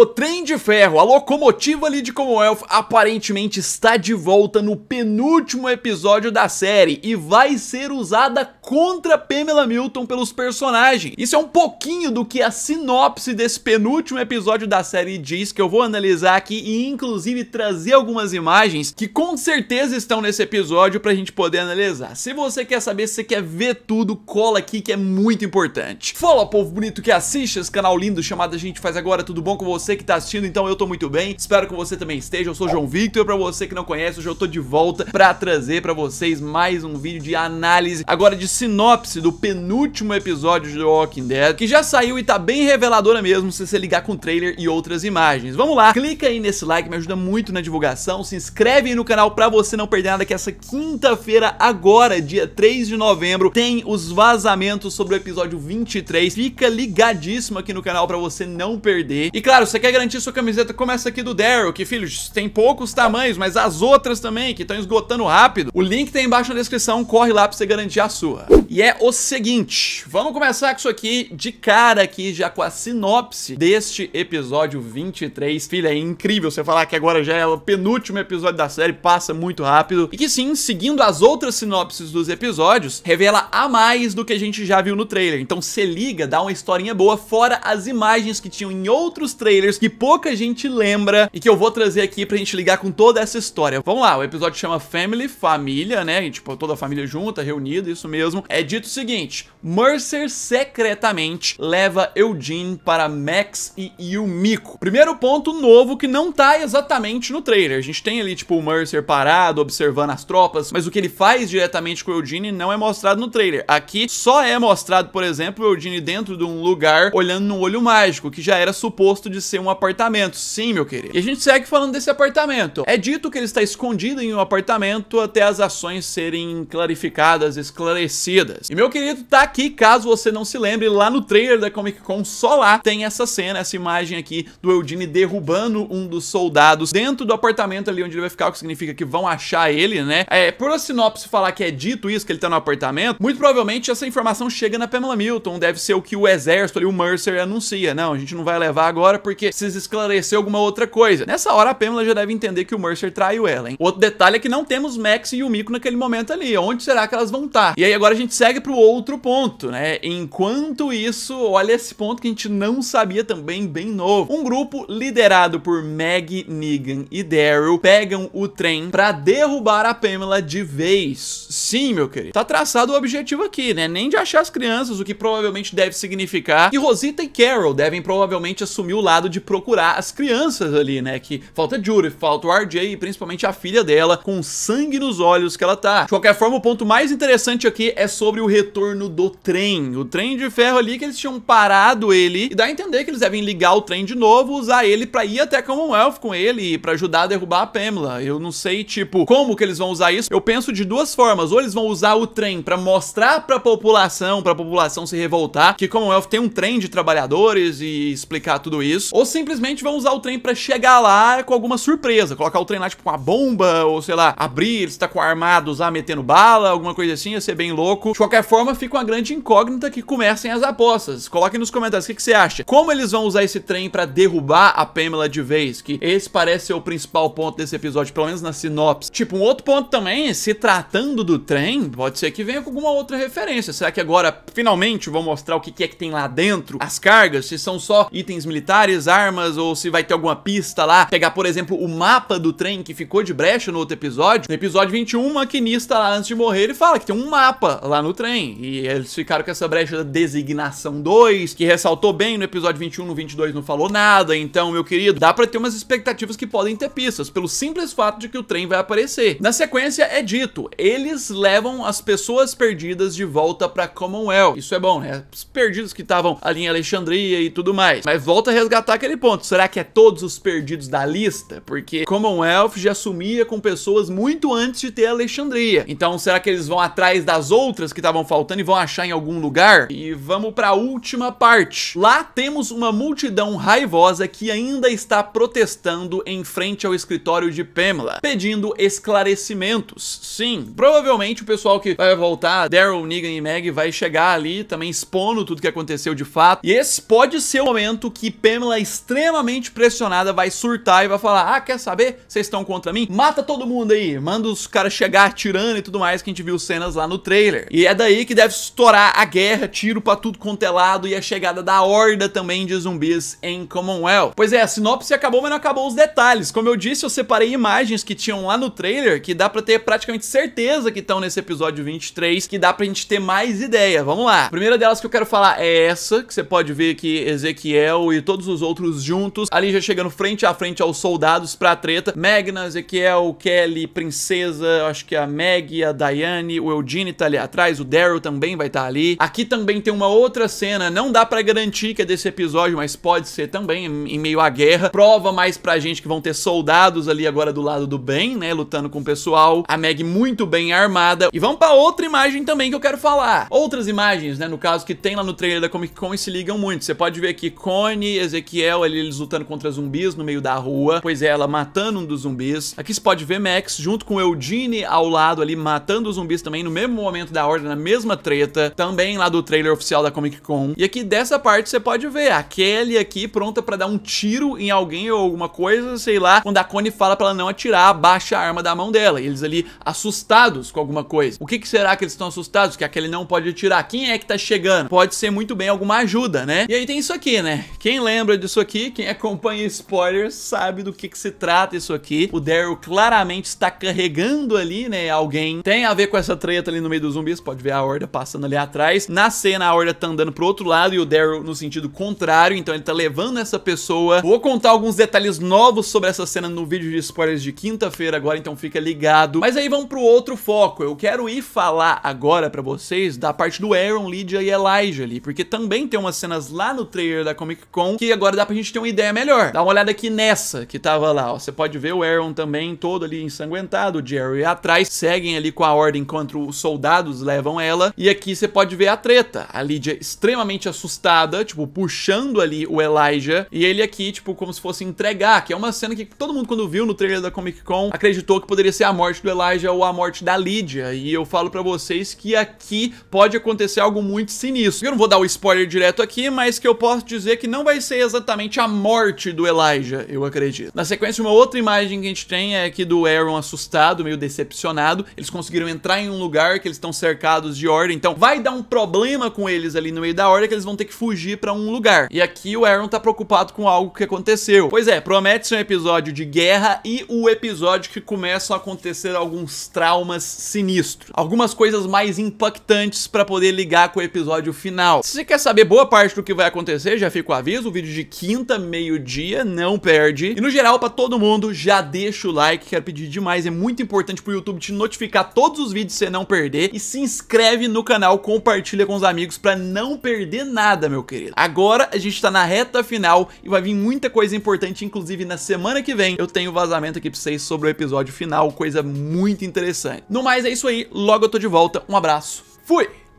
O trem de ferro, a locomotiva ali de Commonwealth, aparentemente está de volta no penúltimo episódio da série e vai ser usada contra Pamela Milton pelos personagens. Isso é um pouquinho do que a sinopse desse penúltimo episódio da série diz, que eu vou analisar aqui e inclusive trazer algumas imagens que com certeza estão nesse episódio pra gente poder analisar. Se você quer saber, se você quer ver tudo, cola aqui que é muito importante. Fala, povo bonito que assiste esse canal lindo chamado A Gente Faz Agora, tudo bom com você? Você que tá assistindo, então eu tô muito bem, espero que você também esteja. Eu sou o João Victor, pra você que não conhece, hoje eu tô de volta pra trazer pra vocês mais um vídeo de análise, agora de sinopse do penúltimo episódio de The Walking Dead, que já saiu e tá bem reveladora mesmo, se você ligar com o trailer e outras imagens. Vamos lá, clica aí nesse like, me ajuda muito na divulgação, se inscreve aí no canal pra você não perder nada, que essa quinta-feira agora, dia 3 de novembro, tem os vazamentos sobre o episódio 23, fica ligadíssimo aqui no canal pra você não perder. E claro, você quer garantir sua camiseta, começa aqui do Daryl, que, filho, tem poucos tamanhos, mas as outras também, que estão esgotando rápido. O link tá embaixo na descrição, corre lá pra você garantir a sua. E é o seguinte, vamos começar com isso aqui, de cara aqui, já com a sinopse deste episódio 23. Filho, é incrível você falar que agora já é o penúltimo episódio da série, passa muito rápido. E que sim, seguindo as outras sinopses dos episódios, revela a mais do que a gente já viu no trailer. Então se liga, dá uma historinha boa, fora as imagens que tinham em outros trailers, que pouca gente lembra e que eu vou trazer aqui pra gente ligar com toda essa história. Vamos lá, o episódio chama Family, família, né? E, tipo, toda a família junta, reunida, isso mesmo. É dito o seguinte: Mercer secretamente leva Eugene para Max e Yumiko. Primeiro ponto novo que não tá exatamente no trailer. A gente tem ali, tipo, o Mercer parado, observando as tropas, mas o que ele faz diretamente com o Eugene não é mostrado no trailer. Aqui só é mostrado, por exemplo, o Eugene dentro de um lugar, olhando num olho mágico, que já era suposto de ser um apartamento, sim, meu querido. E a gente segue falando desse apartamento. É dito que ele está escondido em um apartamento até as ações serem clarificadas, esclarecidas. E, meu querido, tá aqui, caso você não se lembre, lá no trailer da Comic Con, só lá tem essa cena, essa imagem aqui do Eugene derrubando um dos soldados dentro do apartamento ali onde ele vai ficar, o que significa que vão achar ele, né? É, por a sinopse falar que é dito isso, que ele tá no apartamento, muito provavelmente essa informação chega na Pamela Milton, deve ser o que o exército ali, o Mercer, anuncia. Não, a gente não vai levar agora porque precisa esclarecer alguma outra coisa. Nessa hora a Pamela já deve entender que o Mercer traiu ela, hein? Outro detalhe é que não temos Max e Yumiko naquele momento ali. Onde será que elas vão estar? E aí agora a gente segue pro outro ponto, né? Enquanto isso, olha esse ponto que a gente não sabia também, bem novo. Um grupo liderado por Maggie, Negan e Daryl pegam o trem pra derrubar a Pamela de vez. Sim, meu querido. Tá traçado o objetivo aqui, né? Nem de achar as crianças, o que provavelmente deve significar que Rosita e Carol devem provavelmente assumir o lado de procurar as crianças ali, né? Que falta Judith, falta o RJ e principalmente a filha dela, com sangue nos olhos que ela tá. De qualquer forma, o ponto mais interessante aqui é sobre o retorno do trem. O trem de ferro ali que eles tinham parado ele, e dá a entender que eles devem ligar o trem de novo, usar ele pra ir até Commonwealth com ele, pra ajudar a derrubar a Pamela. Eu não sei, tipo, como que eles vão usar isso. Eu penso de duas formas: ou eles vão usar o trem pra mostrar pra população se revoltar, que Commonwealth tem um trem de trabalhadores e explicar tudo isso, ou simplesmente vão usar o trem pra chegar lá com alguma surpresa, colocar o trem lá tipo com uma bomba, ou sei lá, abrir, ele está com armados lá metendo bala, alguma coisa assim, ia ser bem louco. De qualquer forma, fica uma grande incógnita que comecem as apostas. Coloquem nos comentários o que você acha. Como eles vão usar esse trem pra derrubar a Pamela de vez? Que esse parece ser o principal ponto desse episódio, pelo menos na sinopse. Tipo, um outro ponto também, se tratando do trem, pode ser que venha com alguma outra referência. Será que agora, finalmente, vão mostrar o que é que tem lá dentro? As cargas, se são só itens militares, armas, ou se vai ter alguma pista lá. Pegar, por exemplo, o mapa do trem que ficou de brecha no outro episódio. No episódio 21, o maquinista lá, antes de morrer, ele fala que tem um mapa lá no trem. E eles ficaram com essa brecha da designação 2, que ressaltou bem no episódio 21, no 22 não falou nada. Então, meu querido, dá pra ter umas expectativas que podem ter pistas, pelo simples fato de que o trem vai aparecer. Na sequência, é dito, eles levam as pessoas perdidas de volta pra Commonwealth. Isso é bom, né? Os perdidos que estavam ali em Alexandria e tudo mais. Mas volta a resgatar aquele ponto. Será que é todos os perdidos da lista? Porque Commonwealth já sumia com pessoas muito antes de ter Alexandria. Então, será que eles vão atrás das outras que estavam faltando e vão achar em algum lugar? E vamos pra última parte. Lá temos uma multidão raivosa que ainda está protestando em frente ao escritório de Pamela, pedindo esclarecimentos. Sim, provavelmente o pessoal que vai voltar, Daryl, Negan e Maggie, vai chegar tá ali também expondo tudo que aconteceu de fato. E esse pode ser o momento que Pamela, extremamente pressionada, vai surtar e vai falar: ah, quer saber? Vocês estão contra mim? Mata todo mundo aí, manda os caras chegar atirando e tudo mais, que a gente viu cenas lá no trailer. E é daí que deve estourar a guerra, tiro pra tudo quanto é lado, e a chegada da horda também de zumbis em Commonwealth. Pois é, a sinopse acabou, mas não acabou os detalhes. Como eu disse, eu separei imagens que tinham lá no trailer, que dá pra ter praticamente certeza que estão nesse episódio 23, que dá pra gente ter mais ideia. Vamos lá. A primeira delas que eu quero falar é essa, que você pode ver que Ezequiel e todos os outros juntos, ali já chegando frente a frente aos soldados pra treta. Magna, Ezequiel, Kelly, Princesa, eu acho que a Maggie, a Diane, o Eugene tá ali atrás, o Daryl também vai estar ali. Aqui também tem uma outra cena, não dá pra garantir que é desse episódio, mas pode ser também, em meio à guerra. Prova mais pra gente que vão ter soldados ali agora do lado do bem, né, lutando com o pessoal. A Maggie muito bem armada. E vamos pra outra imagem também que eu quero falar. Outras imagens, né, no caso, que tem lá no trailer da Comic Con e se ligam muito. Você pode ver aqui Connie, Ezequiel, ali eles lutando contra zumbis no meio da rua. Pois é, ela matando um dos zumbis. Aqui você pode ver Max junto com Eugene ao lado ali, matando os zumbis também, no mesmo momento da ordem, na mesma treta. Também lá do trailer oficial da Comic Con. E aqui dessa parte você pode ver a Kelly aqui pronta pra dar um tiro em alguém ou alguma coisa, sei lá, quando a Connie fala pra ela não atirar, baixa a arma da mão dela. E eles ali assustados com alguma coisa. O que será que eles estão assustados? Que a Kelly não pode atirar. Quem é que tá chegando? Pode ser muito bem alguma ajuda, né? E aí tem isso aqui, né? Quem lembra disso aqui, quem acompanha spoilers, sabe do que se trata isso aqui. O Daryl claramente está carregando ali, né, alguém. Tem a ver com essa treta ali no meio dos zumbis. Pode ver a horda passando ali atrás. Na cena, a horda tá andando pro outro lado e o Daryl no sentido contrário. Então ele tá levando essa pessoa. Vou contar alguns detalhes novos sobre essa cena no vídeo de spoilers de quinta-feira agora, então fica ligado. Mas aí vamos pro outro foco. Eu quero ir falar agora pra vocês da parte do Aaron, Lydia e Elijah ali, porque também tem umas cenas lá no trailer da Comic Con que agora dá pra gente ter uma ideia melhor. Dá uma olhada aqui nessa que tava lá, ó. Você pode ver o Aaron também todo ali ensanguentado, o Jerry atrás, seguem ali com a ordem enquanto os soldados levam ela. E aqui você pode ver a treta. A Lydia extremamente assustada, tipo, puxando ali o Elijah, e ele aqui, tipo, como se fosse entregar, que é uma cena que todo mundo quando viu no trailer da Comic Con acreditou que poderia ser a morte do Elijah ou a morte da Lydia. E eu falo pra vocês que aqui pode acontecer algo muito sinistro. Eu não vou dar o spoiler direto aqui, mas que eu posso dizer que não vai ser exatamente a morte do Elijah, eu acredito. Na sequência, uma outra imagem que a gente tem é aqui do Aaron assustado, meio decepcionado. Eles conseguiram entrar em um lugar que eles estão cercados de horda, então vai dar um problema com eles ali no meio da horda, que eles vão ter que fugir pra um lugar. E aqui o Aaron tá preocupado com algo que aconteceu. Pois é, promete ser um episódio de guerra e o episódio que começam a acontecer alguns traumas sinistros. Algumas coisas mais impactantes pra poder ligar com o episódio final. Se você quer saber boa parte do que vai acontecer, já fica o aviso, o vídeo de quinta, meio-dia, não perde. E no geral, pra todo mundo, já deixa o like, quero pedir demais, é muito importante pro YouTube te notificar todos os vídeos pra você não perder. E se inscreve no canal, compartilha com os amigos pra não perder nada, meu querido. Agora a gente tá na reta final e vai vir muita coisa importante, inclusive na semana que vem eu tenho vazamento aqui pra vocês sobre o episódio final, coisa muito interessante. No mais, é isso aí, logo eu tô de volta, um abraço, fui!